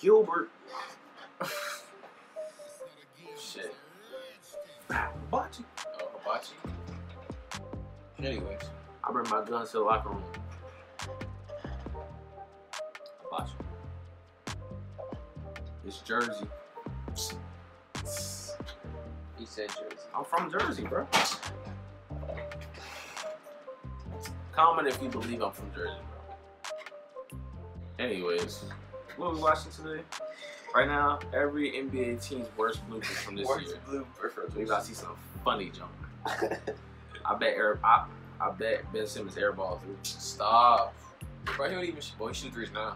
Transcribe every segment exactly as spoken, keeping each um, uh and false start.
Gilbert. Shit. Hibachi. Oh, hibachi. Anyways, I bring my guns to the locker room. Hibachi. It's Jersey. He said Jersey. I'm from Jersey, bro. Comment if you believe I'm from Jersey, bro. Anyways, what are we watching today? Right now, every N B A team's worst bloopers from this worst year. Worst bloopers. We gotta see some funny junk. I bet Arab, I, I bet Ben Simmons airball through. Stop. Bro, he don't even shoot. Boy, he shoot threes now.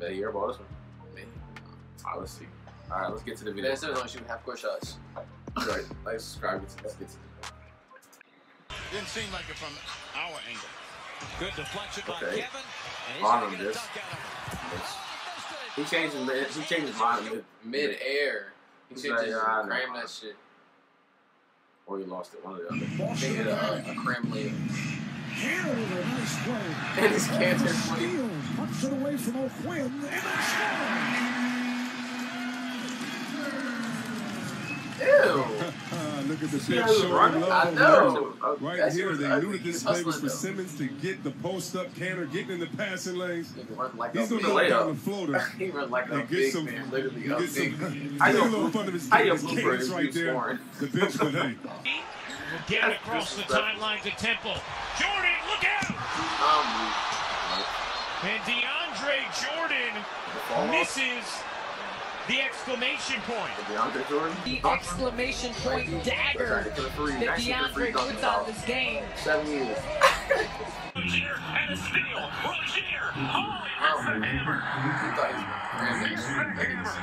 Bet he airball this one. Maybe. Alright, let's see. Alright, let's get to the video. Ben Simmons don't shoot half court shots. Alright, like, subscribe. Let's get to the video. Didn't seem like it from our angle. Good deflection by Kevin. And he's this. He changed his he changed his mind mid air. He changed his cram that shit. Or he lost it, one or the other. They hit a, a cram layup. And his cancer play. Puts it away from O'Quinn and it's ew. Look at the shit showing love. I know. Love. Right that's here, they knew that this play was for though. Simmons to get the post-up canter, getting in the passing lanes. Like he's going to knock down the floater. He runs like a big some, man, literally a big man. I get a little fun of his, his cadence right there. Scoring. The bench for him. We'll get across the timeline to Temple. Jordan, look out! Um, and DeAndre Jordan misses... The exclamation point. DeAndre Jordan. The exclamation point nineteen dagger free, that DeAndre puts on this game. Seven years. Rozier and a steal. Rozier. Oh, it's a hammer. He thought he was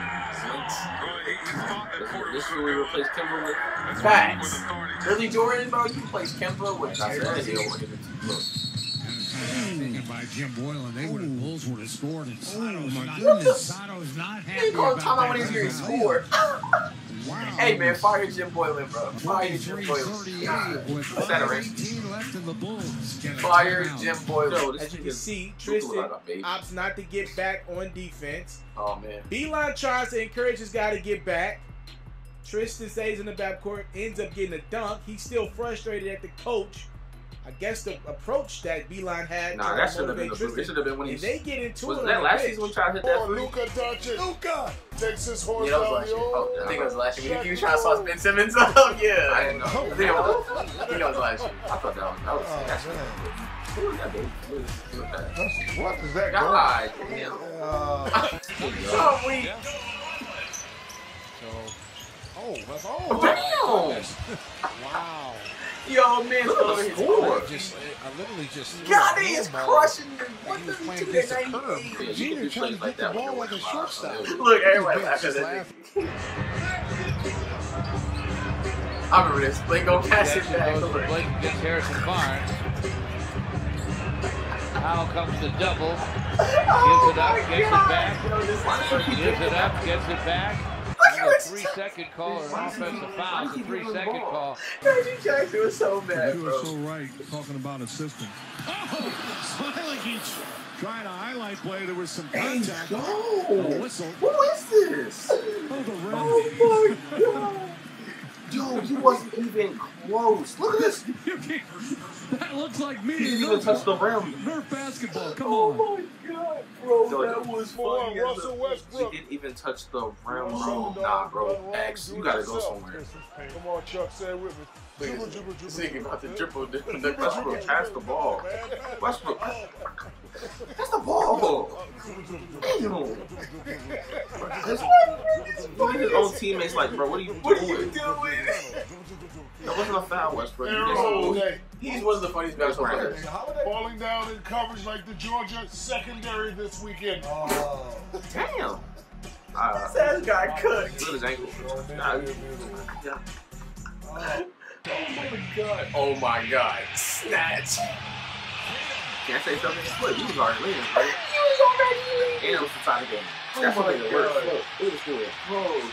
crazy. This is where we replace Kemba with facts. Early Jordan, bro, you replace Kemba with Jaren. By Jim Boylen, they would have Bulls would have scored and Sato's oh, not goodness. Sato's not happy. He called timeout when he's here, he scored. Wow. Hey man, fire Jim Boylen, bro. Fire Jim Boylen. God. What's that arrangement? Fire Jim Boylen. Yo, as you can see, Tristan opts not to get back on defense. Oh man. Beeline tries to encourage this guy to get back. Tristan stays in the backcourt, ends up getting a dunk. He's still frustrated at the coach. I guess the approach that Beeline had. Nah, that should have been. It should have been when he. They get into was it. Was that last season when he tried to hit that? Oh, Luka Doncic. Luka. Texas horse. Yeah, that was last year. Oh, I think it was last year. He was trying to sauce Ben Simmons up. Yeah. I didn't know. I think it was, I think it was last year. I thought that was. That was. Oh, that's right. Who was that, baby? Who was that? What is that? God damn. Uh, so weak. Yeah. So. Oh, that's all. Damn. Wow. Yo, man, look at the score. Just, I literally just... God, he is crushing me. What the fuck did that ninety? Junior trying to get the ball like a shortstop. Look, everybody laughing at that. I remember this. Blake go pass it back. Blake gets Harrison Barnes. Now comes the double. Gives it up, gets it back. Gives it up, gets it back. A three-second call or an offensive foul. It's a three-second call. Magic Jackson was so bad, bro. You were so right talking about a system. Oh, smiling. Trying to highlight play. There was some contact. Oh, who is this? Oh, my God. Dude, he wasn't even close. Look at this. That looks like me. He didn't even touch the rim. Nerf basketball. Come on. Oh, my God, bro. So that was fun. Russell Westbrook. He didn't even touch the rim, bro. Nah, bro. X, you got to go somewhere. Come on, Chuck. Say it with me. This nigga about to dribble. Westbrook, pass the ball. Westbrook. That's the ball. Damn. His old teammates like, bro, what are you doing? What are you doing? That wasn't a foul, Westbrook. Okay. He's one of the funniest basketball players. Falling down in coverage like the Georgia secondary this weekend. Oh. Damn. Uh, this ass got cooked. Look at his ankle. Nah, yeah. Oh. Oh my God. Oh my God. Snatch. Can I say something? Look, he was already leaving, right? He was already leaving. And it was the time of game. That's what they were. It was good. Bro.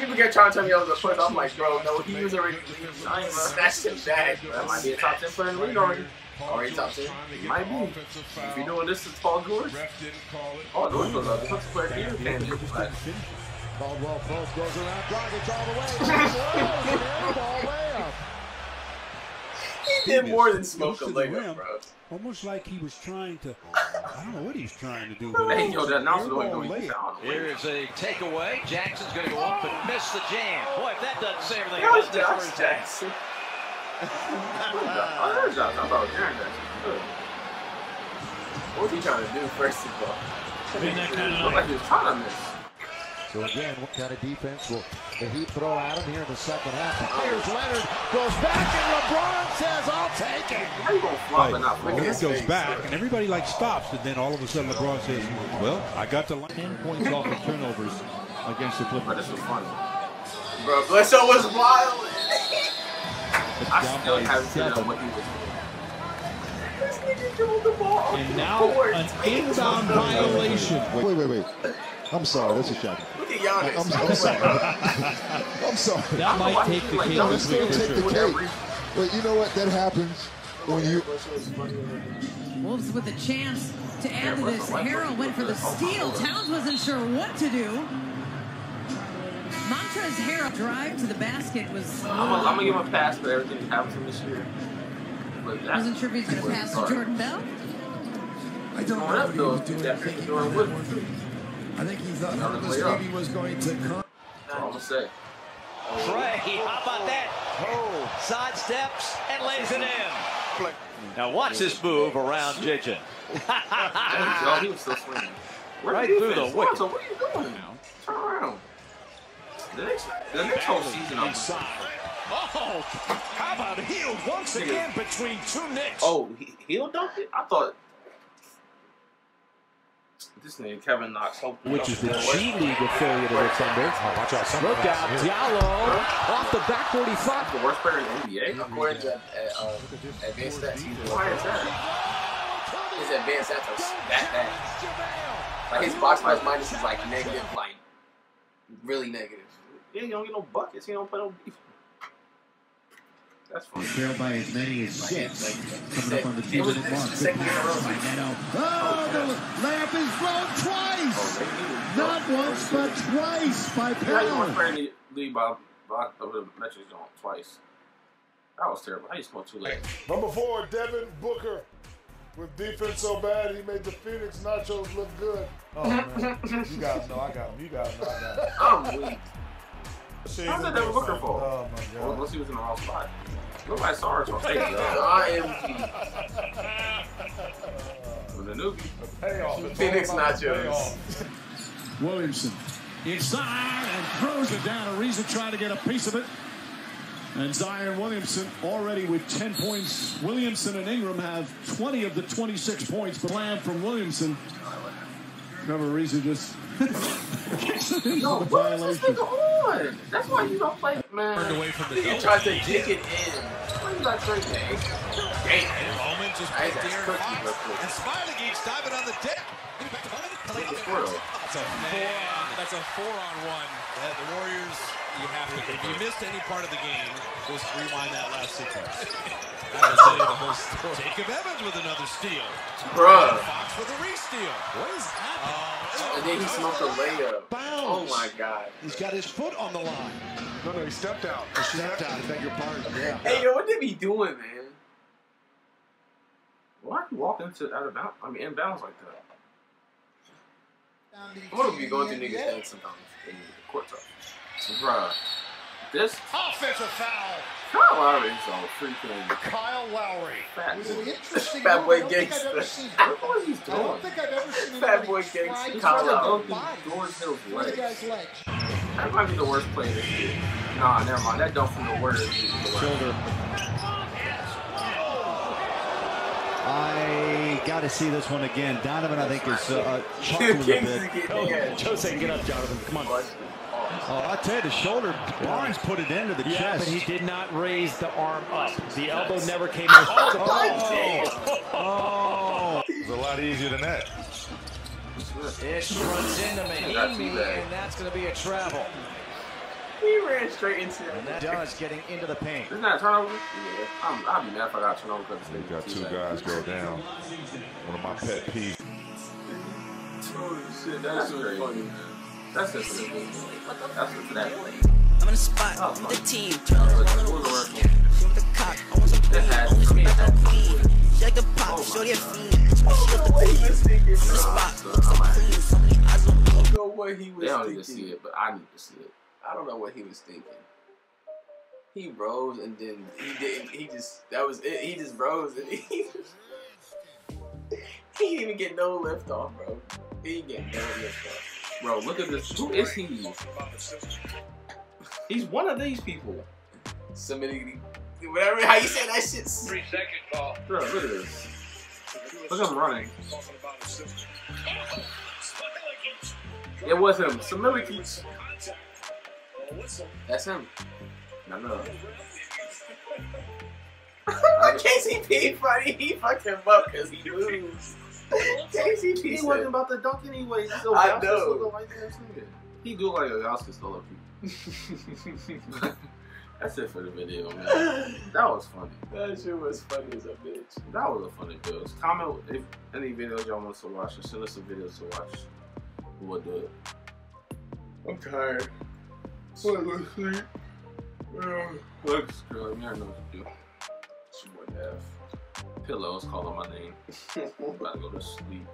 People get trying to tell me I was a push. I'm like, bro, no, he was already signed, bro. That's just bad, bro. I might be a top ten player in the league already. Already top ten. Might be. If you're doing this, it's Paul George. Paul George was a defensive player here. Man, Caldwell Post goes around, drives all the way. Oh, he did more than smoke a leg up, bro. Almost like he was trying to, I don't know what he's trying to do. Hey, yo, that announcer going to do here is a takeaway. Jackson's going to go up and miss the jam. Boy, if that doesn't say everything, that's different. Jackson. I heard Josh. I thought Jaren Jackson was good. What was he trying to do, first of all? I mean, that kind of looked like he was trying to miss. So again, what kind of defense will the Heat throw at him here in the second half? Here's Leonard, goes back, and LeBron says, I'll take it. How you gonna flop it up? Well, he goes back, and everybody, like, stops, and then all of a sudden LeBron says, well, I got the line. ten points off of turnovers against the Clippers. This was fun. Bro, Bledsoe was wild. I still haven't seen what he was doing. This nigga dribbled the ball. And now an inbound violation. Wait, wait, wait. I'm sorry, this is shocking. Look at Giannis. I'm, I'm, I'm sorry. I'm sorry. That might take the cake. That's going to take the cake. But you know what? That happens when you... Wolves with a chance to add to this. Harrell went for the steal. Towns wasn't sure what to do. Montrez Harrell drive to the basket was... I'm going to give him a pass for everything that happened this year. Wasn't sure if he's going to pass to Jordan Bell. I don't know what he was doing. Jordan Woodward. I think he thought this baby was going to come. That's all I'm going to say. Trey, how about that? Oh, side steps and lays it in. Now watch this move around J J. He was still swinging. Right through the wicket. What are you doing now? Turn around. The next, the next whole season I'm inside. Oh, how about heel once again between two Knicks? Oh, heel dunked it? I thought... This nigga Kevin Knox, which is the G League affiliate of the Thunder. Oh, watch out! Look out, Diallo off the back forty-five. The worst player in the N B A, according to advanced stats. Why is that? His advanced stats are that bad. Like his box minus minus is like negative, like really negative. Yeah, he don't get no buckets. He don't play no defense. That's funny. They trail by as many as six. Coming up on the two minute mark. Oh, the layup is blown twice! Not once, but twice by Powell. How you lead by the metrics on twice? That was terrible. How you scored too late? Number four, Devin Booker. With defense so bad, he made the Phoenix nachos look good. Oh, man. You guys know I got him. You guys know I got him. I'm weak. How's that Devin Booker for? Oh, my God. Unless he was in the wrong spot. Nobody saw her, so I'm taking it. I M G. With a newbie. Phoenix nachos. Williamson inside and throws it down. Ariza trying to get a piece of it. And Zion Williamson already with ten points. Williamson and Ingram have twenty of the twenty-six points. Slam from Williamson. Trevor Ariza just... Yo, what is this nigga on? That's why you don't play, man. Away from the nigga tries to dig it in. Why you not trying to dig it in? Damn. Bowman just put there and Fox. And Smiley Geeks diving on the deck. That's a four on one. The Warriors, you have to. If you missed any part of the game, just rewind that last sequence. That was the whole story. Jacob Evans with another steal. Bruh. Fox with a re-steal. What is happening? And then he smoked a layup. Bounce. Oh my God. He's got his foot on the line. No, no, he stepped out. He stepped out. I beg your pardon. Yeah. Hey, yo, what did he doing, man? Why you walk into out of bounds? I mean, in bounds like that. What if you going through niggas' heads sometimes in the court talk? Bruh. This offensive foul. Kyle Lowry is on freaking. Kyle Lowry. Fat boy. Fat boy gangster. What is he doing? I don't think I've ever seen Fat boy gangster. Kyle Lowry. That might be the worst play this year. Nah, never mind. That don't from the worst. Shoulder. I got to see this one again. Donovan, I think, is uh, chucked a little bit. Oh, Jose, get up, Donovan. Come on. Oh, I tell you, the shoulder, Barnes put it into the yes, chest. But he did not raise the arm up. The elbow nice. Never came out. Oh, oh. It was a lot easier than that. Ish runs into Mahimi, and that's going to be a travel. He ran straight into that. And that does getting into the paint. Isn't that a turnover? Yeah. I'm, I'll be mad if I got a turnover because we got two guys go down. One of my pet peeves. Holy shit, that's, that's really funny, man. That's just for the That's just for that I'm in a spot oh, with the team. Turn it around and work. Shoot the cock. I want some pain. Only some back on feed. She like a pop. Show your feet. She got the queen. I'm in a spot. Looks so clean. So many eyes on me. I don't know what he was thinking. They don't need to see it, but I need to see it. I don't know what he was thinking. He rose and then he didn't. He just, that was it. He just rose and he just. He didn't even get no lift off, bro. He didn't get no lift off. Bro, look at this. Who is he? He's one of these people. Somebody, whatever, how you say that shit. Three second ball. Bro, look at this. Look at him running. It was him. Somebody keeps. That's him. No, no. K C P, buddy, he fucked him up because he moves. K C P, he wasn't about to dunk anyway. So I know. Like he do like a Oscar stole up people. That's it for the video, man. That was funny. That shit was funny as a bitch. That was a funny video. Comment if any videos y'all want to watch or send us some videos to watch. We'll do it. I'm tired. What do you think? Looks good. I know what to do. Have pillows calling my name. I'm about to go to sleep.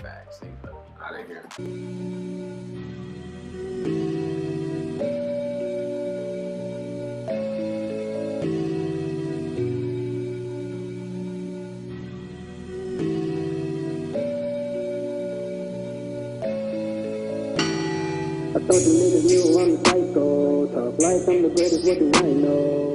Facts, they out of here. I thought the niggas knew I'm psycho. Talk life, I'm the greatest, what do I know?